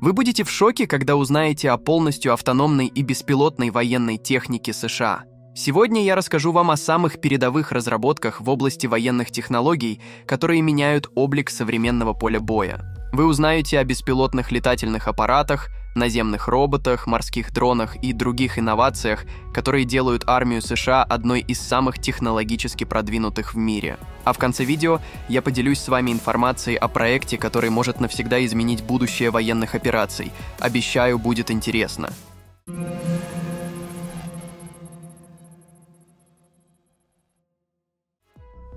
Вы будете в шоке, когда узнаете о полностью автономной и беспилотной военной технике США. Сегодня я расскажу вам о самых передовых разработках в области военных технологий, которые меняют облик современного поля боя. Вы узнаете о беспилотных летательных аппаратах, наземных роботах, морских дронах и других инновациях, которые делают армию США одной из самых технологически продвинутых в мире. А в конце видео я поделюсь с вами информацией о проекте, который может навсегда изменить будущее военных операций. Обещаю, будет интересно.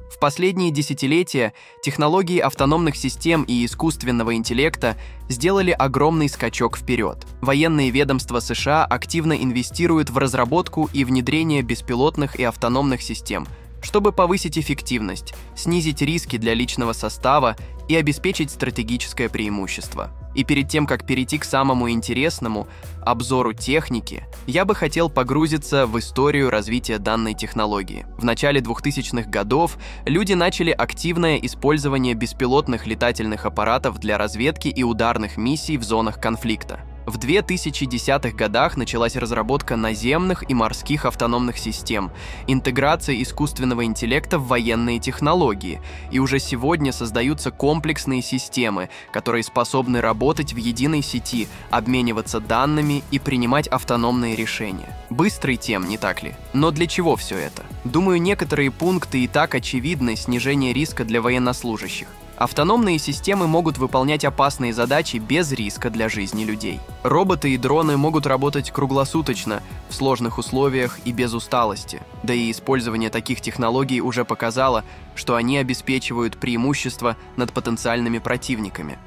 В последние десятилетия технологии автономных систем и искусственного интеллекта сделали огромный скачок вперед. Военные ведомства США активно инвестируют в разработку и внедрение беспилотных и автономных систем, чтобы повысить эффективность, снизить риски для личного состава и обеспечить стратегическое преимущество. И перед тем, как перейти к самому интересному — обзору техники, я бы хотел погрузиться в историю развития данной технологии. В начале 2000-х годов люди начали активное использование беспилотных летательных аппаратов для разведки и ударных миссий в зонах конфликта. В 2010-х годах началась разработка наземных и морских автономных систем, интеграция искусственного интеллекта в военные технологии, и уже сегодня создаются комплексные системы, которые способны работать в единой сети, обмениваться данными и принимать автономные решения. Быстрый темп, не так ли? Но для чего все это? Думаю, некоторые пункты и так очевидны: снижение риска для военнослужащих. Автономные системы могут выполнять опасные задачи без риска для жизни людей. Роботы и дроны могут работать круглосуточно, в сложных условиях и без усталости. Да и использование таких технологий уже показало, что они обеспечивают преимущество над потенциальными противниками.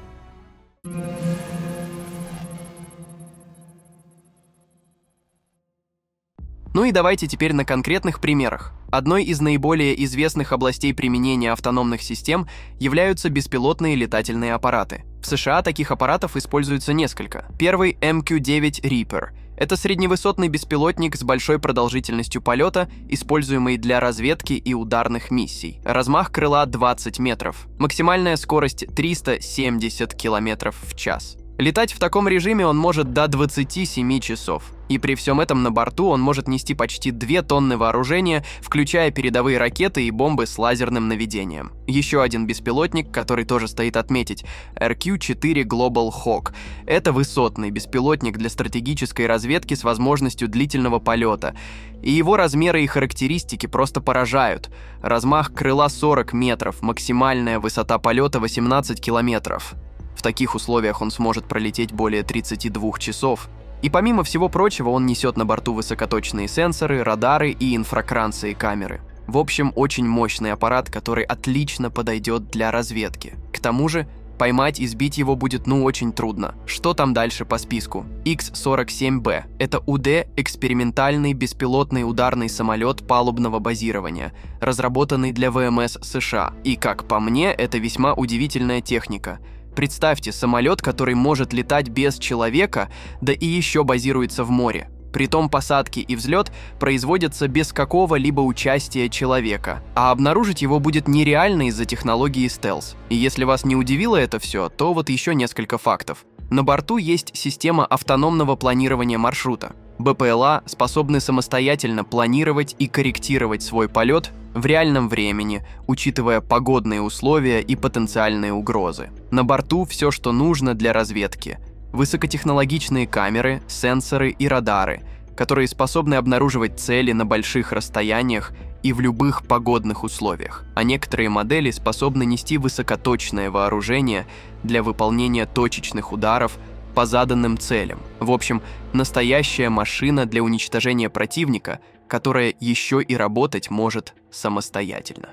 Ну и давайте теперь на конкретных примерах. Одной из наиболее известных областей применения автономных систем являются беспилотные летательные аппараты. В США таких аппаратов используется несколько. Первый — MQ-9 Reaper. Это средневысотный беспилотник с большой продолжительностью полета, используемый для разведки и ударных миссий. Размах крыла — 20 метров. Максимальная скорость — 370 км в час. Летать в таком режиме он может до 27 часов. И при всем этом на борту он может нести почти 2 тонны вооружения, включая передовые ракеты и бомбы с лазерным наведением. Еще один беспилотник, который тоже стоит отметить, RQ-4 Global Hawk. Это высотный беспилотник для стратегической разведки с возможностью длительного полета. И его размеры и характеристики просто поражают. Размах крыла 40 метров, максимальная высота полета 18 километров. В таких условиях он сможет пролететь более 32 часов. И помимо всего прочего, он несет на борту высокоточные сенсоры, радары и инфракрасные камеры. В общем, очень мощный аппарат, который отлично подойдет для разведки. К тому же, поймать и сбить его будет очень трудно. Что там дальше по списку? X-47B – это УД – экспериментальный беспилотный ударный самолет палубного базирования, разработанный для ВМС США. И, как по мне, это весьма удивительная техника. Представьте, самолет, который может летать без человека, да и еще базируется в море. Притом посадки и взлет производятся без какого-либо участия человека, а обнаружить его будет нереально из-за технологии стелс. И если вас не удивило это все, то вот еще несколько фактов. На борту есть система автономного планирования маршрута. БПЛА способны самостоятельно планировать и корректировать свой полет в реальном времени, учитывая погодные условия и потенциальные угрозы. На борту все, что нужно для разведки: высокотехнологичные камеры, сенсоры и радары, которые способны обнаруживать цели на больших расстояниях и в любых погодных условиях. А некоторые модели способны нести высокоточное вооружение для выполнения точечных ударов по заданным целям. В общем, настоящая машина для уничтожения противника, которая еще и работать может самостоятельно.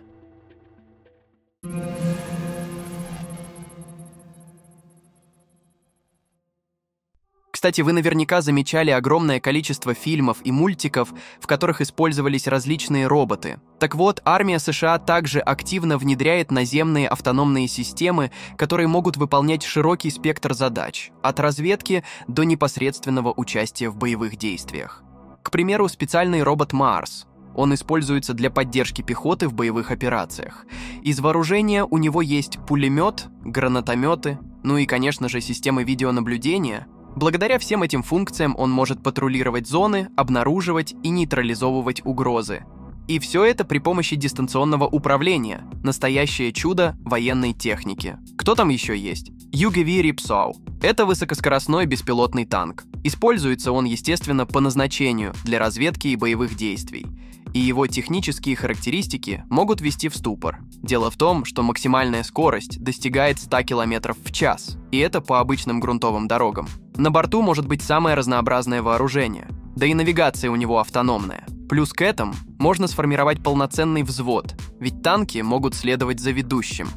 Кстати, вы наверняка замечали огромное количество фильмов и мультиков, в которых использовались различные роботы. Так вот, армия США также активно внедряет наземные автономные системы, которые могут выполнять широкий спектр задач, от разведки до непосредственного участия в боевых действиях. К примеру, специальный робот «Марс». Он используется для поддержки пехоты в боевых операциях. Из вооружения у него есть пулемет, гранатометы, ну и, конечно же, системы видеонаблюдения. Благодаря всем этим функциям он может патрулировать зоны, обнаруживать и нейтрализовывать угрозы. И все это при помощи дистанционного управления. Настоящее чудо военной техники. Кто там еще есть? UGV Ripsaw. Это высокоскоростной беспилотный танк. Используется он, естественно, по назначению для разведки и боевых действий. И его технические характеристики могут ввести в ступор. Дело в том, что максимальная скорость достигает 100 км в час, и это по обычным грунтовым дорогам. На борту может быть самое разнообразное вооружение, да и навигация у него автономная. Плюс к этому можно сформировать полноценный взвод, ведь танки могут следовать за ведущим.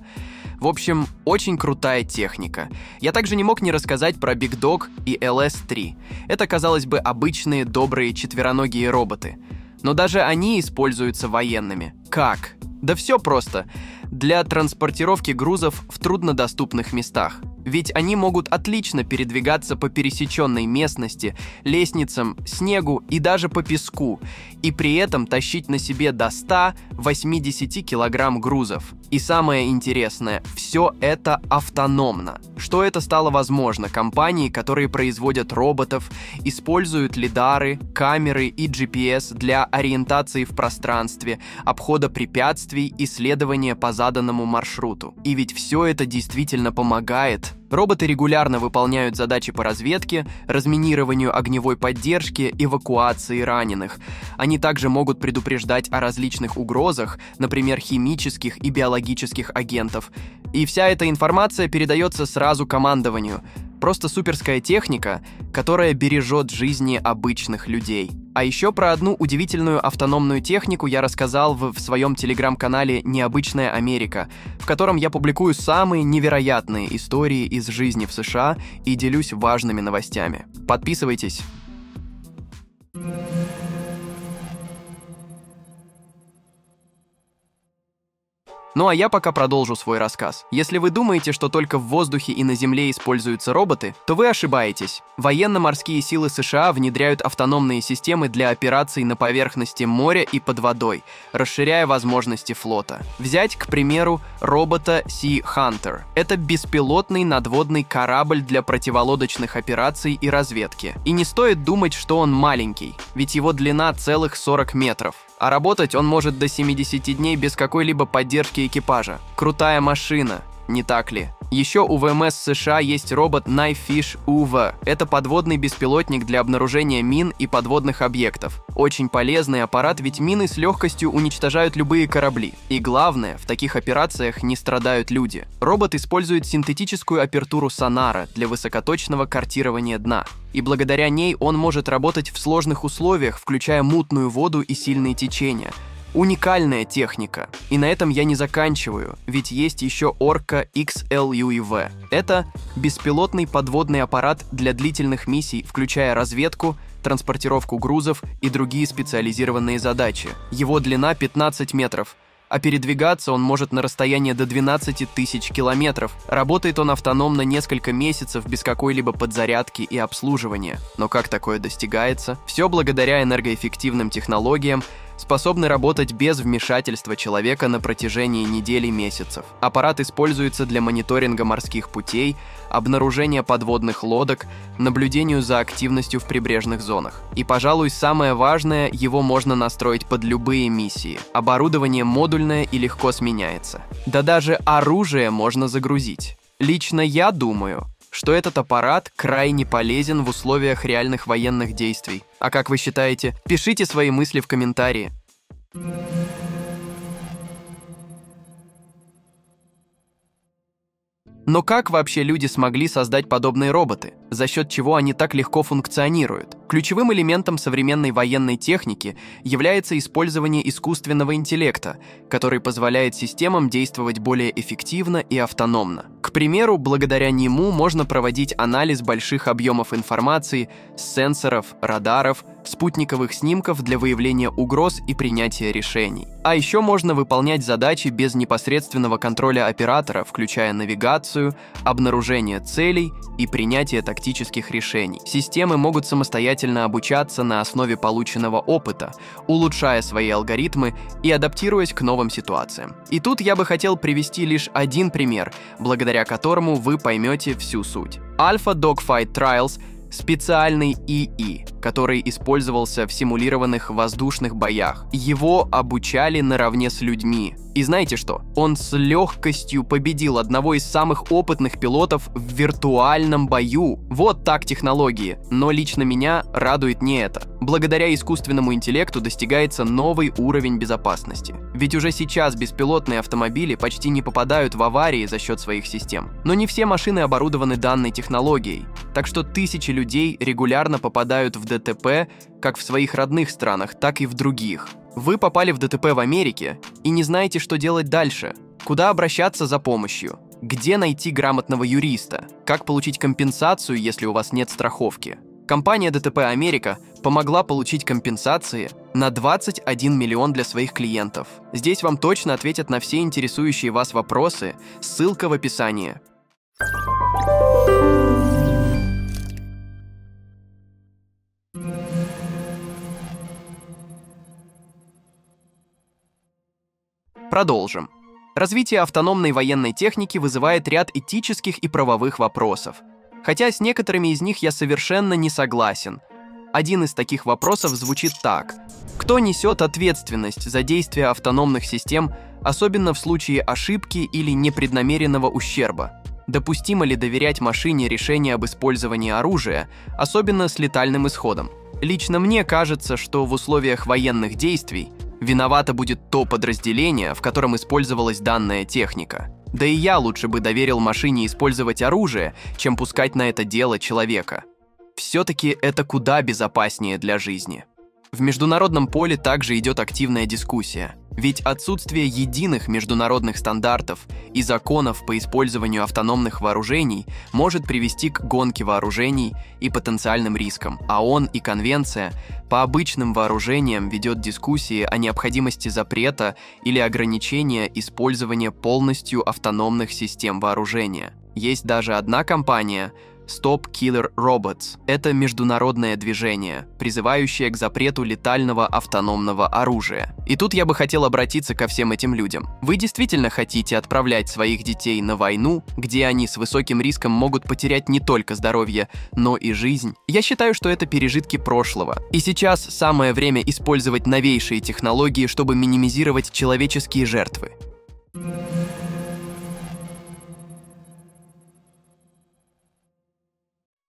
В общем, очень крутая техника. Я также не мог не рассказать про Big Dog и LS3. Это, казалось бы, обычные добрые четвероногие роботы. Но даже они используются военными. Как? Да все просто. Для транспортировки грузов в труднодоступных местах. Ведь они могут отлично передвигаться по пересеченной местности, лестницам, снегу и даже по песку, и при этом тащить на себе до 180 кг грузов. И самое интересное, все это автономно. Что это стало возможно? Компании, которые производят роботов, используют лидары, камеры и GPS для ориентации в пространстве, обхода препятствий и следования по заданному маршруту. И ведь все это действительно помогает. Роботы регулярно выполняют задачи по разведке, разминированию огневой поддержки, эвакуации раненых. Они также могут предупреждать о различных угрозах, например, химических и биологических агентов. И вся эта информация передается сразу командованию. Просто суперская техника, которая бережет жизни обычных людей. А еще про одну удивительную автономную технику я рассказал в своем телеграм-канале «Необычная Америка», в котором я публикую самые невероятные истории из жизни в США и делюсь важными новостями. Подписывайтесь! Ну а я пока продолжу свой рассказ. Если вы думаете, что только в воздухе и на земле используются роботы, то вы ошибаетесь. Военно-морские силы США внедряют автономные системы для операций на поверхности моря и под водой, расширяя возможности флота. Взять, к примеру, робота Sea Hunter. Это беспилотный надводный корабль для противолодочных операций и разведки. И не стоит думать, что он маленький, ведь его длина целых 40 метров. А работать он может до 70 дней без какой-либо поддержки экипажа. Крутая машина, не так ли? Еще у ВМС США есть робот KnifeFish UV. Это подводный беспилотник для обнаружения мин и подводных объектов. Очень полезный аппарат, ведь мины с легкостью уничтожают любые корабли. И главное, в таких операциях не страдают люди. Робот использует синтетическую апертуру сонара для высокоточного картирования дна. И благодаря ней он может работать в сложных условиях, включая мутную воду и сильные течения. Уникальная техника. И на этом я не заканчиваю, ведь есть еще Orca XLUUV. Это беспилотный подводный аппарат для длительных миссий, включая разведку, транспортировку грузов и другие специализированные задачи. Его длина 15 метров, а передвигаться он может на расстояние до 12 тысяч километров. Работает он автономно несколько месяцев без какой-либо подзарядки и обслуживания. Но как такое достигается? Все благодаря энергоэффективным технологиям, способны работать без вмешательства человека на протяжении недель и месяцев. Аппарат используется для мониторинга морских путей, обнаружения подводных лодок, наблюдению за активностью в прибрежных зонах. И, пожалуй, самое важное, его можно настроить под любые миссии. Оборудование модульное и легко сменяется. Да даже оружие можно загрузить. Лично я думаю, что этот аппарат крайне полезен в условиях реальных военных действий. А как вы считаете? Пишите свои мысли в комментарии. Но как вообще люди смогли создать подобные роботы? За счет чего они так легко функционируют? Ключевым элементом современной военной техники является использование искусственного интеллекта, который позволяет системам действовать более эффективно и автономно. К примеру, благодаря нему можно проводить анализ больших объемов информации с сенсоров, радаров, спутниковых снимков для выявления угроз и принятия решений. А еще можно выполнять задачи без непосредственного контроля оператора, включая навигацию, обнаружение целей и принятие тактических решений. Системы могут самостоятельно обучаться на основе полученного опыта, улучшая свои алгоритмы и адаптируясь к новым ситуациям. И тут я бы хотел привести лишь один пример, благодаря которому вы поймете всю суть. Alpha Dogfight Trials — специальный ИИ, который использовался в симулированных воздушных боях. Его обучали наравне с людьми. И знаете что? Он с легкостью победил одного из самых опытных пилотов в виртуальном бою. Вот так технологии. Но лично меня радует не это. Благодаря искусственному интеллекту достигается новый уровень безопасности. Ведь уже сейчас беспилотные автомобили почти не попадают в аварии за счет своих систем. Но не все машины оборудованы данной технологией. Так что тысячи людей регулярно попадают в ДТП как в своих родных странах, так и в других. Вы попали в ДТП в Америке и не знаете, что делать дальше, куда обращаться за помощью, где найти грамотного юриста, как получить компенсацию, если у вас нет страховки. Компания ДТП Америка помогла получить компенсации на 21 миллион для своих клиентов. Здесь вам точно ответят на все интересующие вас вопросы, ссылка в описании. Продолжим. Развитие автономной военной техники вызывает ряд этических и правовых вопросов. Хотя с некоторыми из них я совершенно не согласен. Один из таких вопросов звучит так. Кто несет ответственность за действия автономных систем, особенно в случае ошибки или непреднамеренного ущерба? Допустимо ли доверять машине решение об использовании оружия, особенно с летальным исходом? Лично мне кажется, что в условиях военных действий виновато будет то подразделение, в котором использовалась данная техника. Да и я лучше бы доверил машине использовать оружие, чем пускать на это дело человека. Все-таки это куда безопаснее для жизни. В международном поле также идет активная дискуссия. Ведь отсутствие единых международных стандартов и законов по использованию автономных вооружений может привести к гонке вооружений и потенциальным рискам. ООН и Конвенция по обычным вооружениям ведет дискуссии о необходимости запрета или ограничения использования полностью автономных систем вооружения. Есть даже одна компания — Stop Killer Robots. Это международное движение, призывающее к запрету летального автономного оружия. И тут я бы хотел обратиться ко всем этим людям. Вы действительно хотите отправлять своих детей на войну, где они с высоким риском могут потерять не только здоровье, но и жизнь? Я считаю, что это пережитки прошлого. И сейчас самое время использовать новейшие технологии, чтобы минимизировать человеческие жертвы.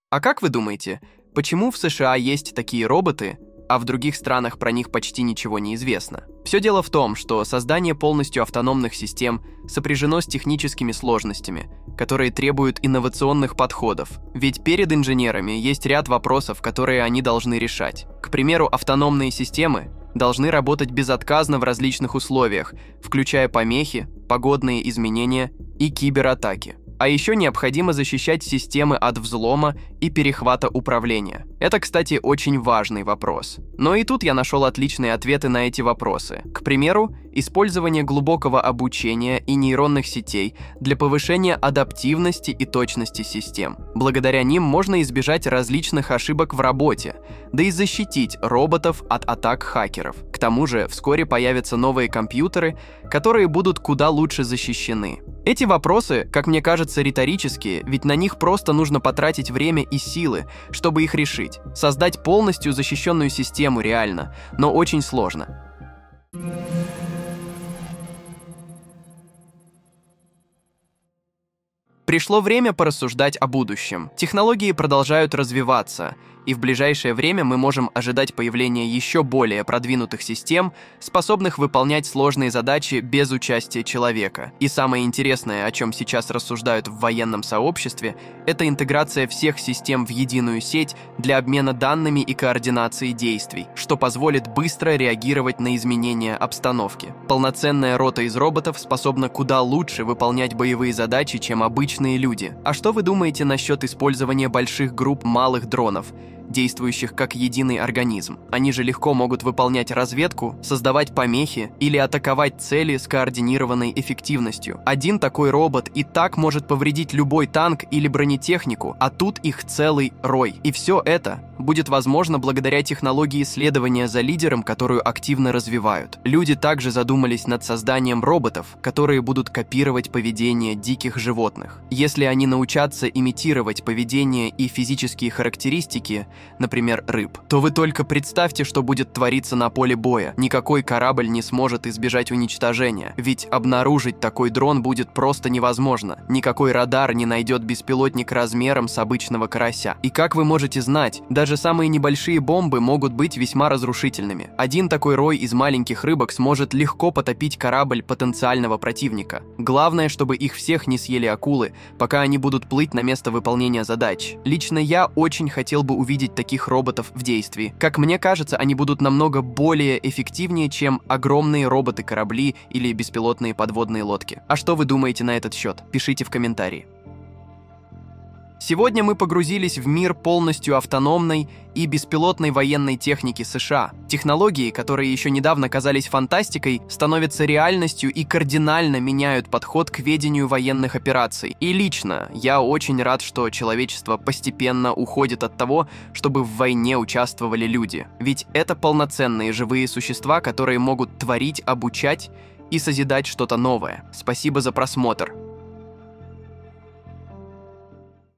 А как вы думаете, почему в США есть такие роботы, а в других странах про них почти ничего не известно? Все дело в том, что создание полностью автономных систем сопряжено с техническими сложностями, которые требуют инновационных подходов. Ведь перед инженерами есть ряд вопросов, которые они должны решать. К примеру, автономные системы должны работать безотказно в различных условиях, включая помехи, погодные изменения и кибератаки. А еще необходимо защищать системы от взлома и перехвата управления. Это, кстати, очень важный вопрос. Но и тут я нашел отличные ответы на эти вопросы. К примеру, использование глубокого обучения и нейронных сетей для повышения адаптивности и точности систем. Благодаря ним можно избежать различных ошибок в работе, да и защитить роботов от атак хакеров. К тому же, вскоре появятся новые компьютеры, которые будут куда лучше защищены. Эти вопросы, как мне кажется, риторические, ведь на них просто нужно потратить время и силы, чтобы их решить. Создать полностью защищенную систему реально, но очень сложно. Пришло время порассуждать о будущем. Технологии продолжают развиваться, и в ближайшее время мы можем ожидать появления еще более продвинутых систем, способных выполнять сложные задачи без участия человека. И самое интересное, о чем сейчас рассуждают в военном сообществе, это интеграция всех систем в единую сеть для обмена данными и координации действий, что позволит быстро реагировать на изменения обстановки. Полноценная рота из роботов способна куда лучше выполнять боевые задачи, чем обычные люди. А что вы думаете насчет использования больших групп малых дронов? действующих как единый организм. Они же легко могут выполнять разведку, создавать помехи или атаковать цели с координированной эффективностью. Один такой робот и так может повредить любой танк или бронетехнику, а тут их целый рой. И все это будет возможно благодаря технологии следования за лидером, которую активно развивают. Люди также задумались над созданием роботов, которые будут копировать поведение диких животных. Если они научатся имитировать поведение и физические характеристики, например, рыб, то вы только представьте, что будет твориться на поле боя. Никакой корабль не сможет избежать уничтожения, ведь обнаружить такой дрон будет просто невозможно. Никакой радар не найдет беспилотник размером с обычного карася. И как вы можете знать, даже самые небольшие бомбы могут быть весьма разрушительными. Один такой рой из маленьких рыбок сможет легко потопить корабль потенциального противника. Главное, чтобы их всех не съели акулы, пока они будут плыть на место выполнения задач. Лично я очень хотел бы увидеть таких роботов в действии. Как мне кажется, они будут намного более эффективнее, чем огромные роботы-корабли или беспилотные подводные лодки. А что вы думаете на этот счет? Пишите в комментарии. Сегодня мы погрузились в мир полностью автономной и беспилотной военной техники США. Технологии, которые еще недавно казались фантастикой, становятся реальностью и кардинально меняют подход к ведению военных операций. И лично я очень рад, что человечество постепенно уходит от того, чтобы в войне участвовали люди. Ведь это полноценные живые существа, которые могут творить, обучать и созидать что-то новое. Спасибо за просмотр.